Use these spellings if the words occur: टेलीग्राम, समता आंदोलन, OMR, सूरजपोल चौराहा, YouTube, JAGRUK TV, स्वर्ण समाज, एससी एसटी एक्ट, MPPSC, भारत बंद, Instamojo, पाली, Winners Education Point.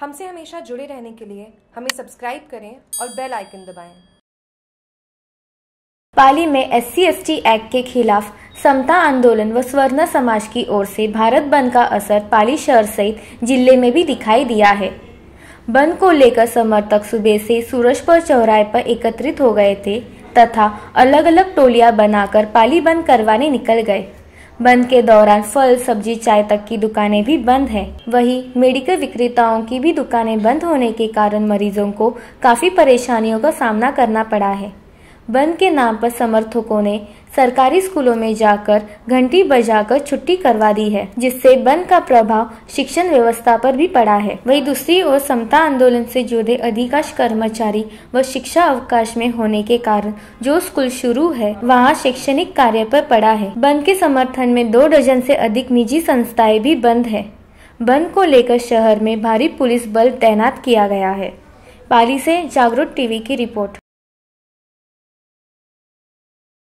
हमसे हमेशा जुड़े रहने के लिए हमें सब्सक्राइब करें और बेल आइकन दबाएं। पाली में SC/ST एक्ट के खिलाफ समता आंदोलन व स्वर्ण समाज की ओर से भारत बंद का असर पाली शहर सहित जिले में भी दिखाई दिया है। बंद को लेकर समर्थक सुबह से सूरजपुर चौराहे पर एकत्रित हो गए थे तथा अलग अलग टोलियां बनाकर पाली बंद करवाने निकल गए। बंद के दौरान फल, सब्जी, चाय तक की दुकानें भी बंद हैं। वहीं मेडिकल विक्रेताओं की भी दुकानें बंद होने के कारण मरीजों को काफी परेशानियों का सामना करना पड़ा है। बंद के नाम पर समर्थकों ने सरकारी स्कूलों में जाकर घंटी बजाकर छुट्टी करवा दी है, जिससे बंद का प्रभाव शिक्षण व्यवस्था पर भी पड़ा है। वहीं दूसरी ओर समता आंदोलन से जुड़े अधिकांश कर्मचारी व शिक्षा अवकाश में होने के कारण जो स्कूल शुरू है वहां शैक्षणिक कार्य पर पड़ा है। बंद के समर्थन में 2 डजन से अधिक निजी संस्थाएं भी बंद है। बंद को लेकर शहर में भारी पुलिस बल तैनात किया गया है। पाली से जागरूक TV की रिपोर्ट।